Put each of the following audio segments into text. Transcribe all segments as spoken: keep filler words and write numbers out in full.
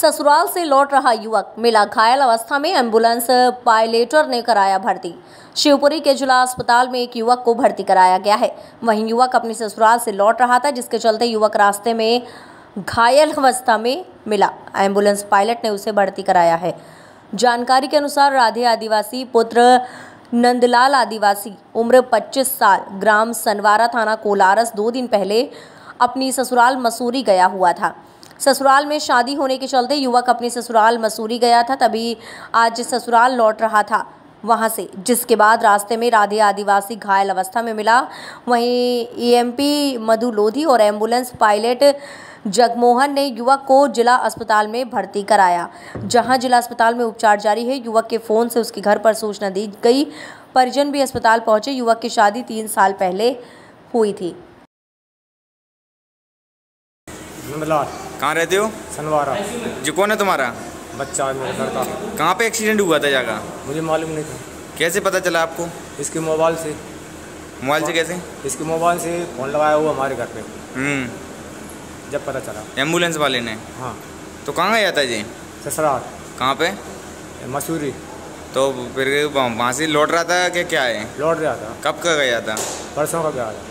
ससुराल से लौट रहा युवक मिला घायल अवस्था में। एम्बुलेंस पायलेटर ने कराया भर्ती। शिवपुरी के जिला अस्पताल में एक युवक को भर्ती कराया गया है। वहीं युवक अपने ससुराल से लौट रहा था, जिसके चलते युवक रास्ते में घायल अवस्था में मिला। एम्बुलेंस पायलट ने उसे भर्ती कराया है। जानकारी के अनुसार राधे आदिवासी पुत्र नंदलाल आदिवासी उम्र पच्चीस साल ग्राम सनवारा थाना कोलारस दो दिन पहले अपनी ससुराल मसूरी गया हुआ था। ससुराल में शादी होने के चलते युवक अपने ससुराल मसूरी गया था, तभी आज ससुराल लौट रहा था वहां से, जिसके बाद रास्ते में राधे आदिवासी घायल अवस्था में मिला। वहीं एएमपी मधु लोधी और एम्बुलेंस पायलट जगमोहन ने युवक को जिला अस्पताल में भर्ती कराया, जहां जिला अस्पताल में उपचार जारी है। युवक के फ़ोन से उसके घर पर सूचना दी गई। परिजन भी अस्पताल पहुंचे। युवक की शादी तीन साल पहले हुई थी। कहाँ रहते हो? सनवारा। जी कौन है तुम्हारा? बच्चा है मेरे घर का। कहाँ पे एक्सीडेंट हुआ था जगह? मुझे मालूम नहीं था। कैसे पता चला आपको? इसके मोबाइल से। मोबाइल से कैसे? इसके मोबाइल से फ़ोन लगाया हुआ हमारे घर पे। हम्म। जब पता चला एम्बुलेंस वाले ने। हाँ। तो कहाँ गया था जी? ससुराल। कहाँ पे? मसूरी। तो फिर वहाँ से लौट रहा था कि क्या है? लौट रहा था। कब का गया था? परसों का गया था।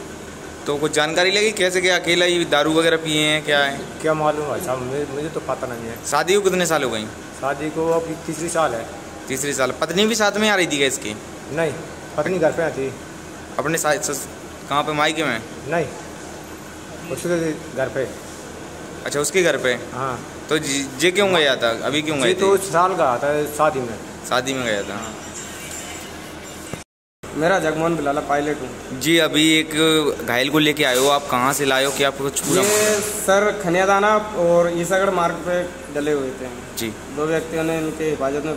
तो कुछ जानकारी लगी कैसे गया? अकेला ही दारू वगैरह पिए हैं क्या है? क्या मालूम है साहब, मुझे तो पता नहीं है। शादी को कितने साल हो गई? शादी को अब तीसरी साल है। तीसरी साल। पत्नी भी साथ में आ रही थी क्या इसकी? नहीं, पत्नी घर पे आती। अपने साथ कहाँ पे? मायके में? नहीं, उसके घर पे। अच्छा, उसके घर पे। हाँ। तो जे क्यों गया था? अभी क्यों गया? तो साल का आता है, शादी में। शादी में गया था। मेरा जगमोहन बिलाला, पायलट हूँ जी। अभी एक घायल को लेके आए हो आप, कहाँ से लाए हो? कि आपको कुछ ये सर खनियादाना और ईसागढ़ मार्ग पे डले हुए थे जी। दो व्यक्तियों ने इनके हिफाजत में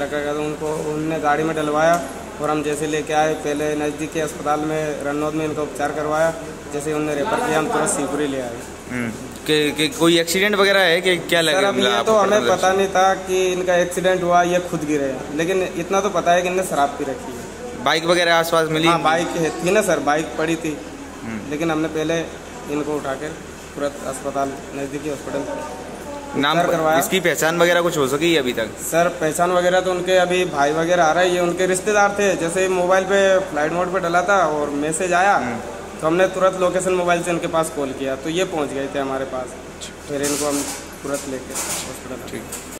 रखा गया था उनको। उनने गाड़ी में डलवाया और हम जैसे लेके आए पहले नज़दीक के अस्पताल में रनोद में इनका उपचार करवाया। जैसे उन्होंने रेफर किया, हम तुरंत शिवपुरी ले आए। कि, कि कोई एक्सीडेंट वगैरह है कि क्या लगा? ये तो हमें पता नहीं था कि इनका एक्सीडेंट हुआ या खुद गिरे, लेकिन इतना तो पता है कि इनने शराब पी रखी है। बाइक वगैरह आसपास मिली? हाँ, बाइक थी ना सर, बाइक पड़ी थी। लेकिन हमने पहले इनको उठाकर तुरंत अस्पताल नज़दीकी हॉस्पिटल। नाम करवाया। इसकी पहचान वगैरह कुछ हो सकी अभी तक? सर पहचान वगैरह तो उनके अभी भाई वगैरह आ रहे हैं, ये उनके रिश्तेदार थे। जैसे मोबाइल पे फ्लाइट मोड पे डला था और मैसेज आया तो हमने तुरंत लोकेशन मोबाइल से इनके पास कॉल किया, तो ये पहुँच गए थे हमारे पास। फिर इनको हम तुरंत लेके हॉस्पिटल। ठीक।